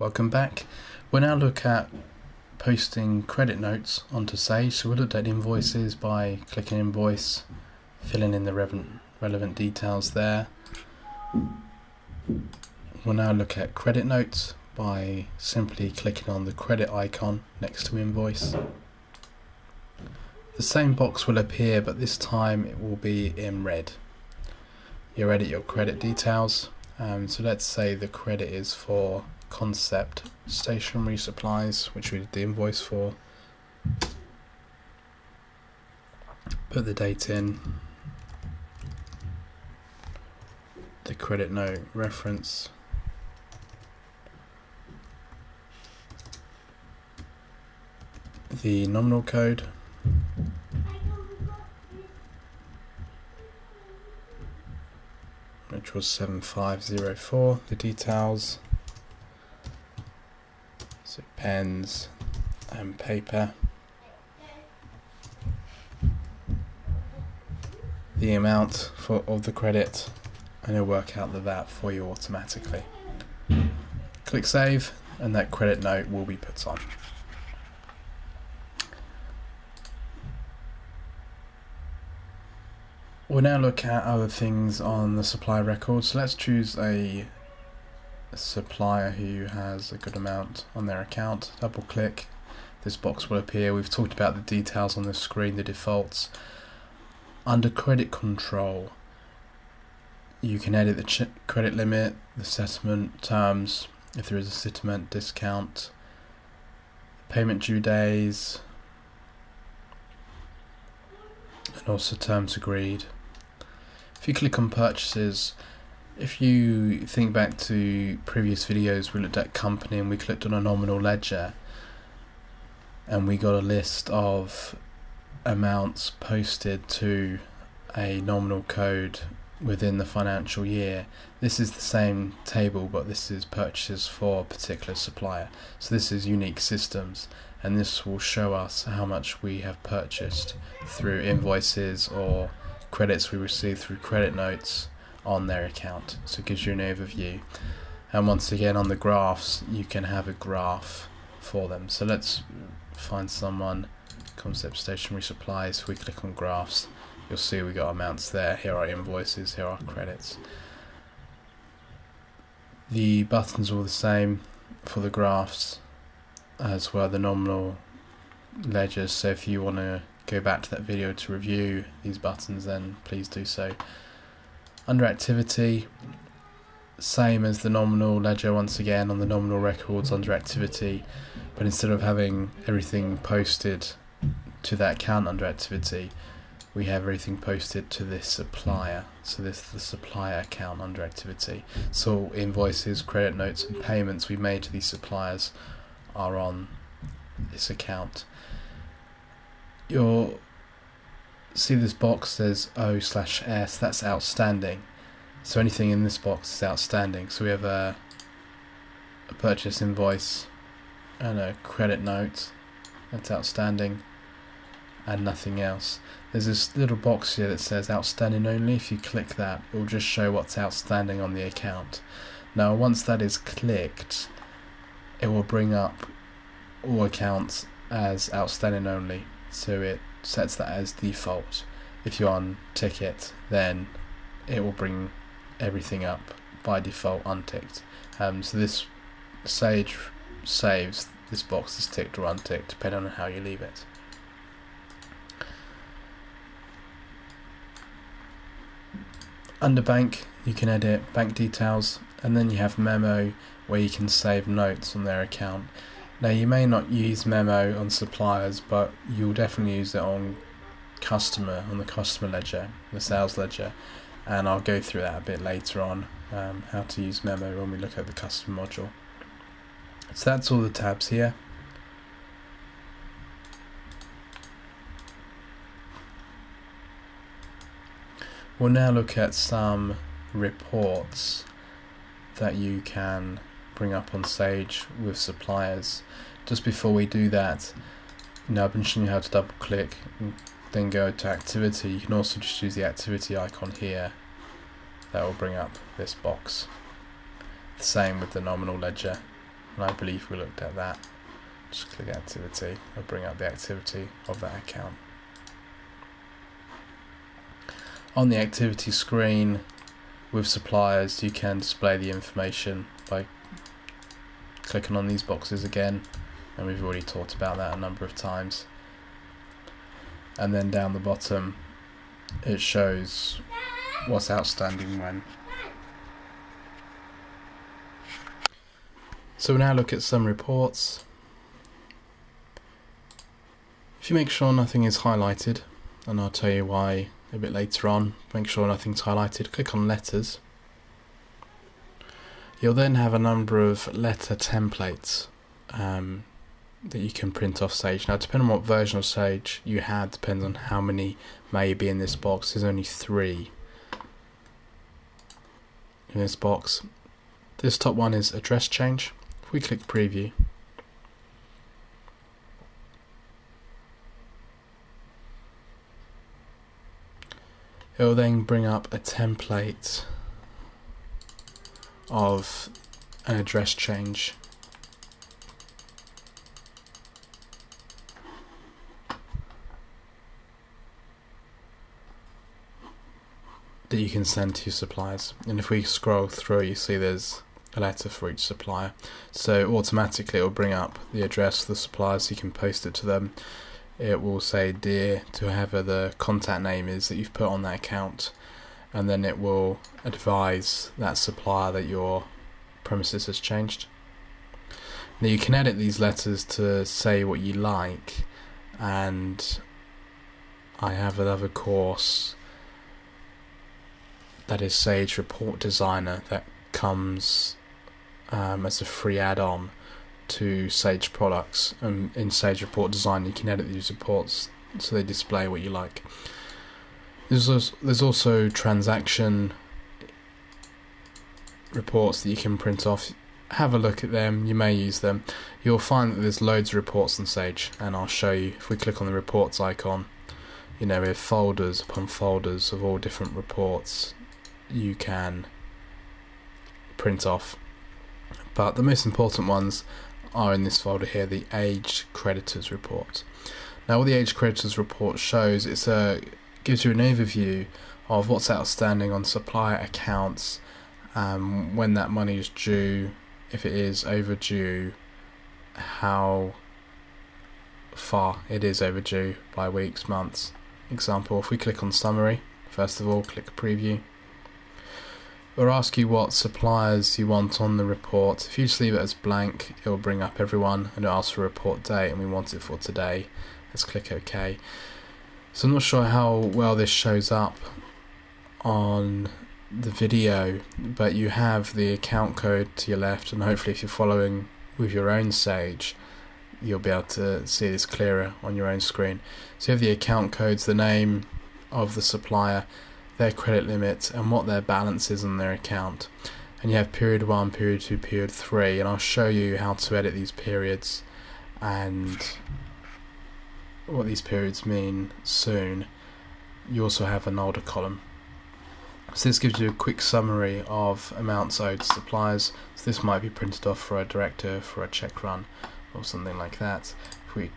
Welcome back. We'll now look at posting credit notes onto Sage. So we'll look at invoices by clicking invoice, filling in the relevant details there. We'll now look at credit notes by simply clicking on the credit icon next to invoice. The same box will appear, but this time it will be in red. You'll edit your credit details. So let's say the credit is for Concept Stationery Supplies, which we did the invoice for. Put the date in, the credit note reference, the nominal code, which was 7504, the details, so pens and paper, the amount of the credit, and it'll work out the VAT for you automatically. Click save and that credit note will be put on. We'll now look at other things on the supply record. So let's choose a supplier who has a good amount on their account. Double click, this box will appear. We've talked about the details on the screen, the defaults. Under credit control, you can edit the credit limit, the settlement terms, if there is a settlement discount, payment due days, and also terms agreed. If you click on purchases, if you think back to previous videos, we looked at company and we clicked on a nominal ledger and we got a list of amounts posted to a nominal code within the financial year. This is the same table, but this is purchases for a particular supplier. So this is Unique Systems, and this will show us how much we have purchased through invoices or credits we receive through credit notes on their account. So it gives you an overview, and once again on the graphs you can have a graph for them. So let's find someone, Concept Stationery Supplies. If we click on graphs, you'll see we got amounts there. Here are invoices, here are credits. The buttons are all the same for the graphs, as well the nominal ledgers. So if you want to go back to that video to review these buttons, then please do so. Under activity, same as the nominal ledger once again on the nominal records under activity, but instead of having everything posted to that account under activity, we have everything posted to this supplier. So this is the supplier account under activity. So invoices, credit notes and payments we made to these suppliers are on this account. You'll see this box says O/S, that's outstanding. So anything in this box is outstanding. So we have a purchase invoice and a credit note that's outstanding and nothing else. There's this little box here that says outstanding only. If you click that, it will just show what's outstanding on the account. Now once that is clicked, it will bring up all accounts as outstanding only, so it sets that as default. If you untick it, then it will bring everything up by default unticked. So this Sage saves this box is ticked or unticked depending on how you leave it. Under bank, you can edit bank details, and then you have memo where you can save notes on their account. Now you may not use memo on suppliers, but you'll definitely use it on customer, on the customer ledger, the sales ledger, and I'll go through that a bit later on, how to use memo when we look at the customer module. So that's all the tabs here. We'll now look at some reports that you can bring up on Sage with suppliers. Just before we do that, now I've been showing you how to double click and then go to activity. You can also just use the activity icon here, that will bring up this box. The same with the nominal ledger and I believe we looked at that. Just click activity, it'll bring up the activity of that account. On the activity screen with suppliers, you can display the information by clicking on these boxes again, and we've already talked about that a number of times. And then down the bottom it shows what's outstanding when. So we'll now look at some reports. If you make sure nothing is highlighted, and I'll tell you why a bit later on, make sure nothing's highlighted, click on letters. You'll then have a number of letter templates that you can print off Sage. Now, depending on what version of Sage you had, depends on how many may be in this box. There's only 3 in this box. This top one is address change. If we click preview, it will then bring up a template of an address change. That you can send to your suppliers, and if we scroll through, you see there's a letter for each supplier. So automatically it will bring up the address of the supplier, so you can post it to them. It will say dear to whoever the contact name is that you've put on that account, and then it will advise that supplier that your premises has changed. Now you can edit these letters to say what you like, and I have another course that is Sage Report Designer that comes as a free add-on to Sage products, and in Sage Report Designer you can edit these reports so they display what you like. There's also transaction reports that you can print off. Have a look at them, you may use them. You'll find that there's loads of reports on Sage, and I'll show you. If we click on the reports icon, you know, we have folders upon folders of all different reports you can print off, but the most important ones are in this folder here, the aged creditors report. Now what the aged creditors report shows, gives you an overview of what's outstanding on supplier accounts, when that money is due, if it is overdue, how far it is overdue by weeks, months. Example, if we click on summary, first of all click preview. It'll ask you what suppliers you want on the report. If you just leave it as blank, it'll bring up everyone, and it'll ask for a report date, and we want it for today. Let's click OK. So I'm not sure how well this shows up on the video, but you have the account code to your left, and hopefully if you're following with your own Sage, you'll be able to see this clearer on your own screen. So you have the account codes, the name of the supplier, their credit limit, and what their balance is on their account. And you have period 1, period 2, period 3, and I'll show you how to edit these periods and what these periods mean soon. You also have an older column. So this gives you a quick summary of amounts owed to suppliers. So this might be printed off for a director, for a check run, or something like that. If we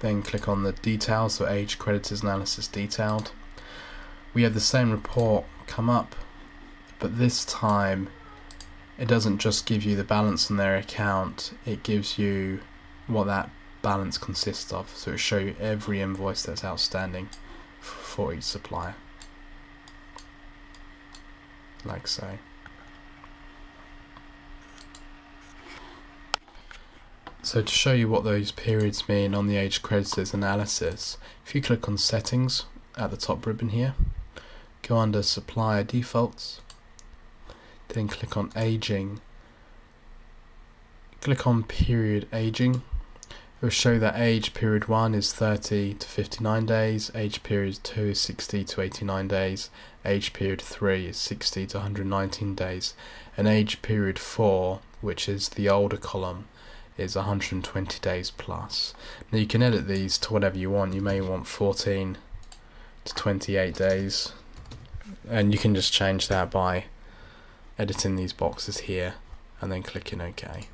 then click on the details, so age creditors analysis detailed, we have the same report come up, but this time it doesn't just give you the balance on their account, it gives you what that balance consists of. So it will show you every invoice that's outstanding for each supplier, like so. So to show you what those periods mean on the aged creditors analysis, if you click on settings at the top ribbon here, go under supplier defaults, then click on aging, click on period aging. It will show that age period 1 is 30 to 59 days, age period 2 is 60 to 89 days, age period 3 is 60 to 119 days, and age period 4, which is the older column, is 120 days plus. Now you can edit these to whatever you want. You may want 14 to 28 days, and you can just change that by editing these boxes here and then clicking OK.